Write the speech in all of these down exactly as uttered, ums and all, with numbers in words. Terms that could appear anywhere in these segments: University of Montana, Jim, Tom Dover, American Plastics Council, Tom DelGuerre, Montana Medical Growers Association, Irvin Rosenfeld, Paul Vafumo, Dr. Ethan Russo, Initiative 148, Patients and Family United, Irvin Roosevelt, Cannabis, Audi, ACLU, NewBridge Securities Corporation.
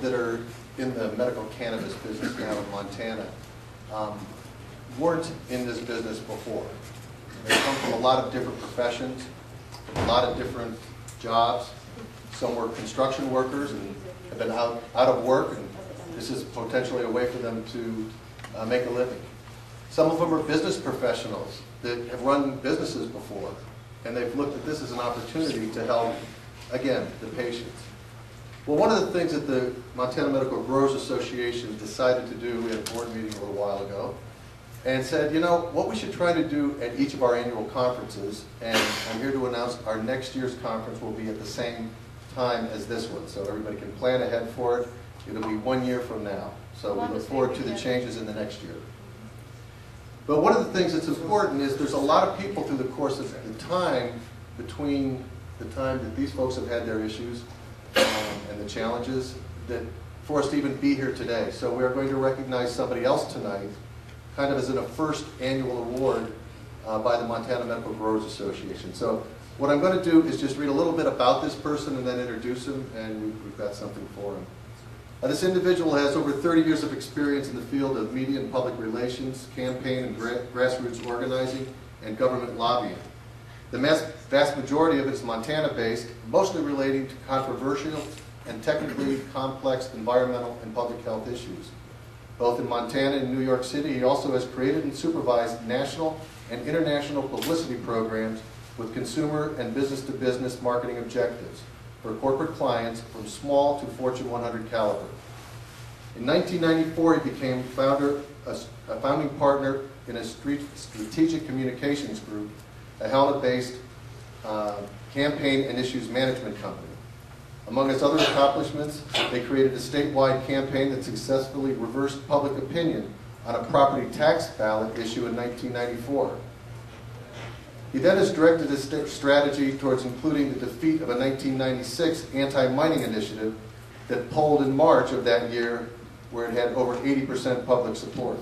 that are in the medical cannabis business now in Montana um, weren't in this business before. They come from a lot of different professions, a lot of different jobs. Some were construction workers and have been out, out of work, and this is potentially a way for them to uh, make a living. Some of them are business professionals that have run businesses before, and they've looked at this as an opportunity to help, again, the patients. Well, one of the things that the Montana Medical Growers Association decided to do, we had a board meeting a little while ago, and said, you know, what we should try to do at each of our annual conferences, and I'm here to announce our next year's conference will be at the same time as this one, so everybody can plan ahead for it. It'll be one year from now, so we look forward to the changes in the next year. But one of the things that's important is there's a lot of people through the course of the time between the time that these folks have had their issues um, and the challenges that for us to even be here today. So we're going to recognize somebody else tonight, kind of as in a first annual award uh, by the Montana Medical Growers Association. So what I'm going to do is just read a little bit about this person and then introduce him, and we've got something for him. Uh, this individual has over thirty years of experience in the field of media and public relations, campaign and gra grassroots organizing, and government lobbying. The mass vast majority of it is Montana-based, mostly relating to controversial and technically complex environmental and public health issues. Both in Montana and New York City, he also has created and supervised national and international publicity programs with consumer and business-to-business marketing objectives for corporate clients from small to Fortune one hundred caliber. In nineteen ninety-four, he became founder, a, a founding partner in a street, strategic communications group, a Helena-based uh, campaign and issues management company. Among his other accomplishments, they created a statewide campaign that successfully reversed public opinion on a property tax ballot issue in nineteen ninety-four. He then has directed his strategy towards including the defeat of a nineteen ninety-six anti-mining initiative that polled in March of that year, where it had over eighty percent public support.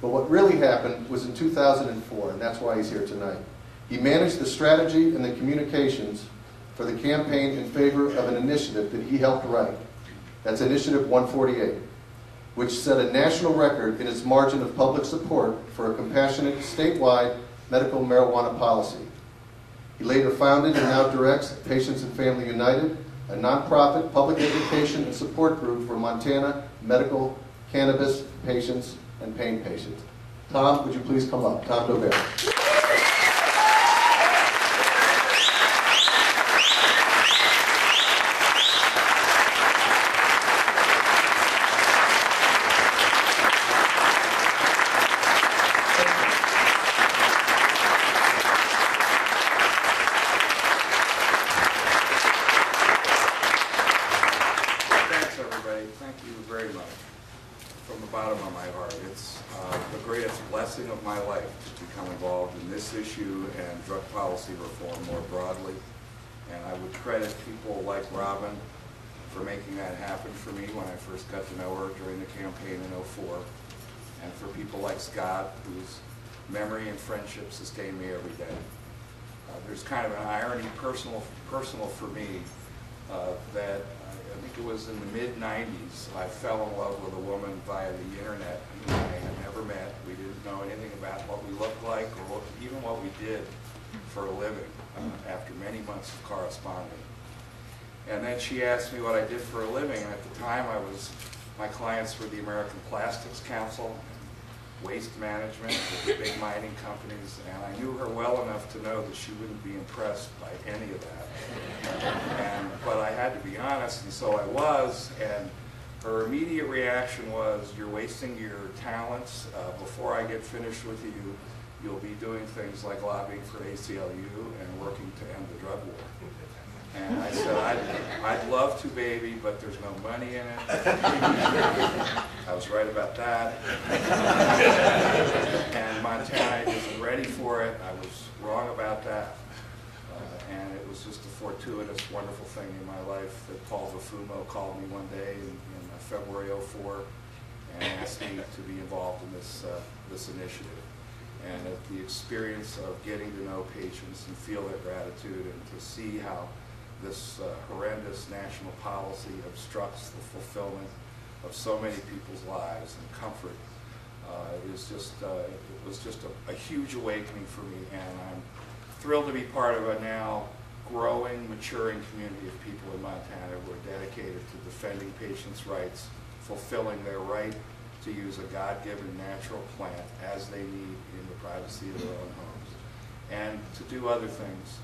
But what really happened was in two thousand four, and that's why he's here tonight. He managed the strategy and the communications for the campaign in favor of an initiative that he helped write. That's Initiative one forty-eight, which set a national record in its margin of public support for a compassionate statewide medical marijuana policy. He later founded and now directs Patients and Family United, a nonprofit public education and support group for Montana medical cannabis patients and pain patients. Tom, would you please come up? Tom Dover. Reform more broadly, and I would credit people like Robin for making that happen for me when I first got to know her during the campaign in oh four, and for people like Scott, whose memory and friendship sustain me every day. Uh, there's kind of an irony personal, personal for me uh, that I think it was in the mid nineties I fell in love with a woman via the internet who I had never met. We didn't know anything about what we looked like or what, even what we did for a living uh, after many months of corresponding. And then she asked me what I did for a living, and at the time I was, my clients were the American Plastics Council, waste management, the big mining companies, and I knew her well enough to know that she wouldn't be impressed by any of that. And, but I had to be honest, and so I was, and her immediate reaction was, you're wasting your talents. Uh, before I get finished with you, you'll be doing things like lobbying for A C L U and working to end the drug war. And I said, I'd, I'd love to, baby, but there's no money in it. I was right about that. And Montana isn't ready for it. I was wrong about that. Uh, and it was just a fortuitous, wonderful thing in my life that Paul Vafumo called me one day in, in February oh four and asked me to be involved in this, uh, this initiative. And at the experience of getting to know patients and feel their gratitude and to see how this uh, horrendous national policy obstructs the fulfillment of so many people's lives and comfort. Uh, it was just, uh, it was just a, a huge awakening for me, and I'm thrilled to be part of a now growing, maturing community of people in Montana who are dedicated to defending patients' rights, fulfilling their right to use a God-given natural plant as they need in the privacy of their own homes, and to do other things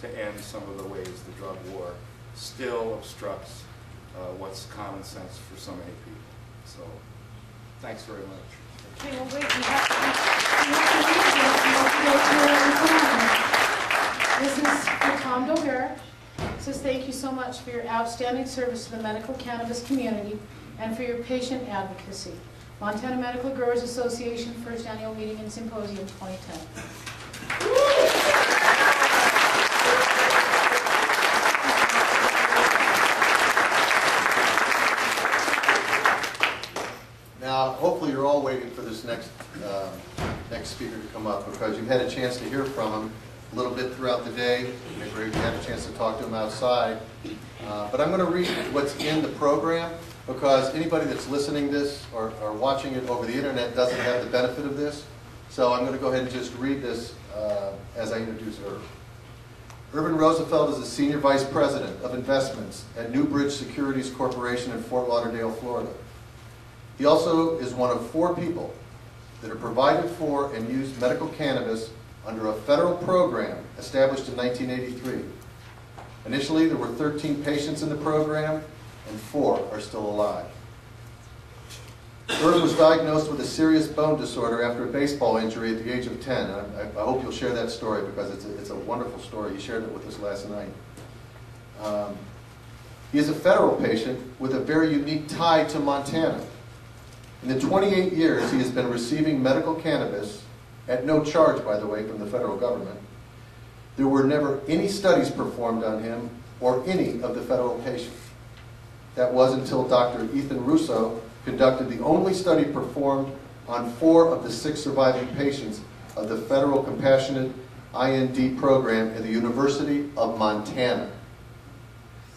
to end some of the ways the drug war still obstructs uh, what's common sense for so many people. So, thanks very much. Okay, well, wait, we have to, we have to leave you. We have to go to our time. This is Tom DelGuerre. Says thank you so much for your outstanding service to the medical cannabis community and for your patient advocacy. Montana Medical Growers Association, first annual meeting and symposium twenty ten. Now, hopefully you're all waiting for this next, uh, next speaker to come up, because you've had a chance to hear from him a little bit throughout the day. Maybe you had a chance to talk to him outside. Uh, but I'm going to read what's in the program, because anybody that's listening to this or, or watching it over the internet doesn't have the benefit of this. So I'm going to go ahead and just read this uh, as I introduce Irvin. Irvin Roosevelt is the Senior Vice President of Investments at NewBridge Securities Corporation in Fort Lauderdale, Florida. He also is one of four people that are provided for and use medical cannabis under a federal program established in nineteen eighty-three. Initially, there were thirteen patients in the program, and four are still alive. Irvin was diagnosed with a serious bone disorder after a baseball injury at the age of ten. And I, I hope you'll share that story, because it's a, it's a wonderful story. You shared it with us last night. Um, he is a federal patient with a very unique tie to Montana. In the twenty-eight years he has been receiving medical cannabis, at no charge, by the way, from the federal government, there were never any studies performed on him or any of the federal patients. That was until Doctor Ethan Russo conducted the only study performed on four of the six surviving patients of the federal compassionate I N D program at the University of Montana.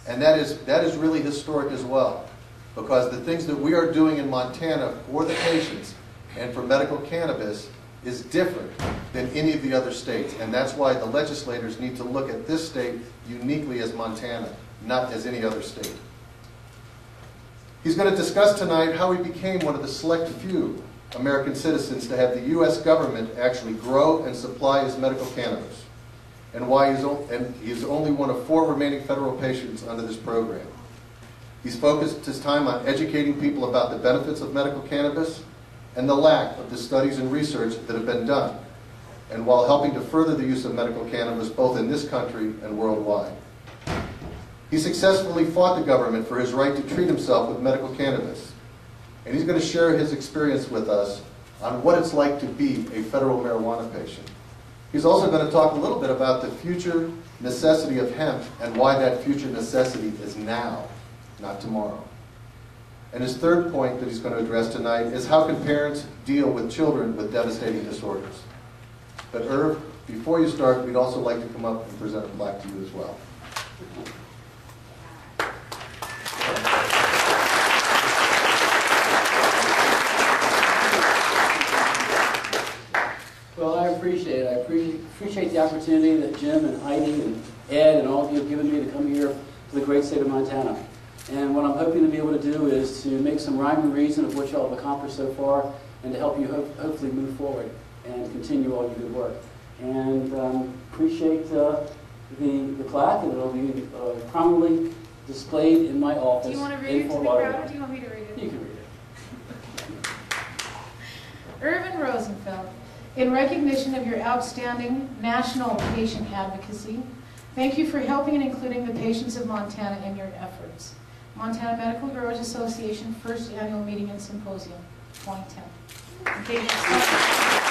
And that is, that is really historic as well, because the things that we are doing in Montana for the patients and for medical cannabis is different than any of the other states. And that's why the legislators need to look at this state uniquely as Montana, not as any other state. He's going to discuss tonight how he became one of the select few American citizens to have the U S government actually grow and supply his medical cannabis, and why he's and he is only one of four remaining federal patients under this program. He's focused his time on educating people about the benefits of medical cannabis and the lack of the studies and research that have been done, and while helping to further the use of medical cannabis both in this country and worldwide. He successfully fought the government for his right to treat himself with medical cannabis, and he's going to share his experience with us on what it's like to be a federal marijuana patient. He's also going to talk a little bit about the future necessity of hemp and why that future necessity is now, not tomorrow. And his third point that he's going to address tonight is how can parents deal with children with devastating disorders. But Irv, before you start, we'd also like to come up and present a plaque to you as well. Well, I appreciate it. I appreciate the opportunity that Jim and Heidi and Ed and all of you have given me to come here to the great state of Montana. And what I'm hoping to be able to do is to make some rhyme and reason of what y'all have accomplished so far, and to help you ho hopefully move forward and continue all your good work. And um, appreciate uh, the, the plaque, and it'll be uh, prominently displayed in my office. Do you want to read it to the crowd, or do you want me to read it? You can read it. Irvin Rosenfeld, in recognition of your outstanding national patient advocacy, thank you for helping and including the patients of Montana in your efforts. Montana Medical Growers Association, first annual meeting and symposium, twenty ten. Thank you so much.